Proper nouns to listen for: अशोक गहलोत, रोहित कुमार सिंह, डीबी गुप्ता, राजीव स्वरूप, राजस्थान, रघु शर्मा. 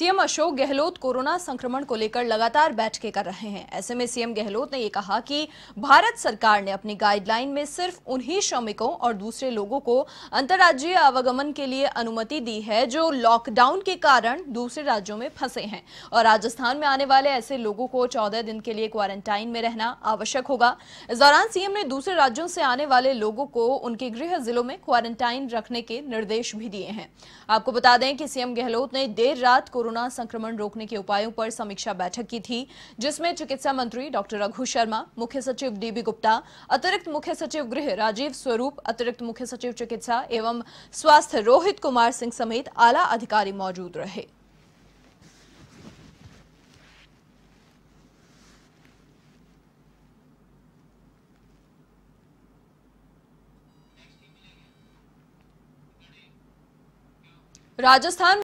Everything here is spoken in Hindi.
सीएम अशोक गहलोत कोरोना संक्रमण को लेकर लगातार बैठकें कर रहे हैं। ऐसे में सीएम गहलोत ने ये कहा कि भारत सरकार ने अपनी गाइडलाइन में सिर्फ उन्हीं श्रमिकों और दूसरे लोगों को अंतर्राज्यीय आवागमन के लिए अनुमति दी है जो लॉकडाउन के कारण दूसरे राज्यों में फंसे हैं, और राजस्थान में आने वाले ऐसे लोगों को 14 दिन के लिए क्वारंटाइन में रहना आवश्यक होगा। इस दौरान सीएम ने दूसरे राज्यों से आने वाले लोगों को उनके गृह जिलों में क्वारंटाइन रखने के निर्देश भी दिए हैं। आपको बता दें कि सीएम गहलोत ने देर रात कोरोना संक्रमण रोकने के उपायों पर समीक्षा बैठक की थी, जिसमें चिकित्सा मंत्री डॉक्टर रघु शर्मा, मुख्य सचिव डीबी गुप्ता, अतिरिक्त मुख्य सचिव गृह राजीव स्वरूप, अतिरिक्त मुख्य सचिव चिकित्सा एवं स्वास्थ्य रोहित कुमार सिंह समेत आला अधिकारी मौजूद रहे। राजस्थान